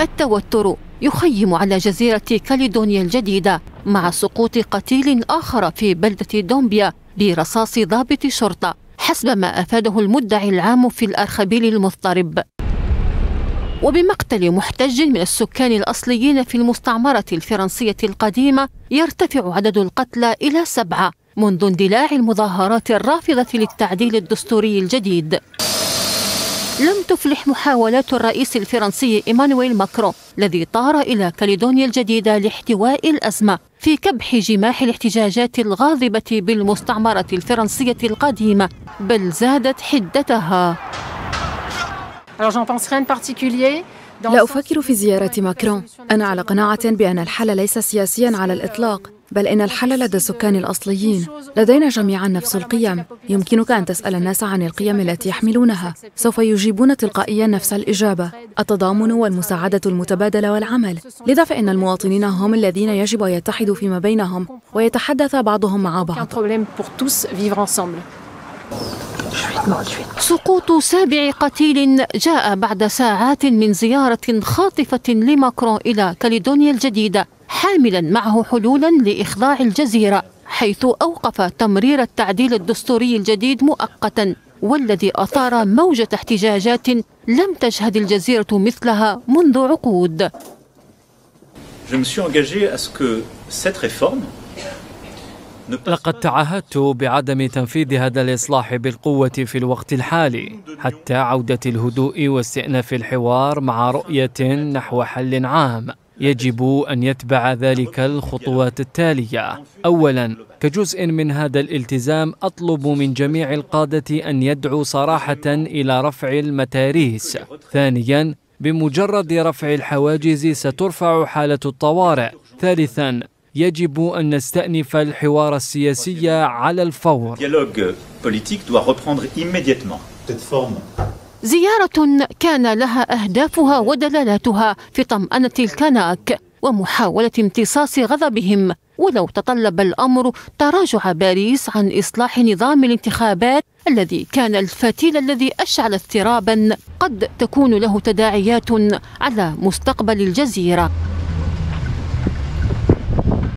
التوتر يخيم على جزيرة كاليدونيا الجديدة مع سقوط قتيل آخر في بلدة دومبيا برصاص ضابط شرطة حسب ما أفاده المدعي العام في الأرخبيل المضطرب، وبمقتل محتج من السكان الأصليين في المستعمرة الفرنسية القديمة يرتفع عدد القتلى إلى 7 منذ اندلاع المظاهرات الرافضة للتعديل الدستوري الجديد. لم تفلح محاولات الرئيس الفرنسي إيمانويل ماكرون الذي طار إلى كاليدونيا الجديدة لاحتواء الأزمة في كبح جماح الاحتجاجات الغاضبة بالمستعمرة الفرنسية القديمة، بل زادت حدتها. لا أفكر في زيارة ماكرون، أنا على قناعة بأن الحل ليس سياسيا على الإطلاق، بل إن الحل لدى السكان الأصليين. لدينا جميعا نفس القيم، يمكنك أن تسأل الناس عن القيم التي يحملونها، سوف يجيبون تلقائيا نفس الإجابة: التضامن والمساعدة المتبادلة والعمل. لذا فإن المواطنين هم الذين يجب أن يتحدوا فيما بينهم ويتحدث بعضهم مع بعض. سقوط 7 قتيل جاء بعد ساعات من زيارة خاطفة لماكرون إلى كاليدونيا الجديدة حاملا معه حلولا لإخضاع الجزيرة، حيث أوقف تمرير التعديل الدستوري الجديد مؤقتا، والذي أثار موجة احتجاجات لم تشهد الجزيرة مثلها منذ عقود. لقد تعهدت بعدم تنفيذ هذا الإصلاح بالقوة في الوقت الحالي حتى عودة الهدوء واستئناف الحوار مع رؤية نحو حل عام. يجب أن يتبع ذلك الخطوات التالية: أولاً، كجزء من هذا الالتزام أطلب من جميع القادة أن يدعوا صراحة إلى رفع المتاريس. ثانياً، بمجرد رفع الحواجز سترفع حالة الطوارئ. ثالثاً، يجب أن نستأنف الحوار السياسي على الفور. زيارة كان لها أهدافها ودلالاتها في طمأنة الكناك ومحاولة امتصاص غضبهم، ولو تطلب الأمر تراجع باريس عن إصلاح نظام الانتخابات الذي كان الفتيل الذي أشعل اضطرابا قد تكون له تداعيات على مستقبل الجزيرة.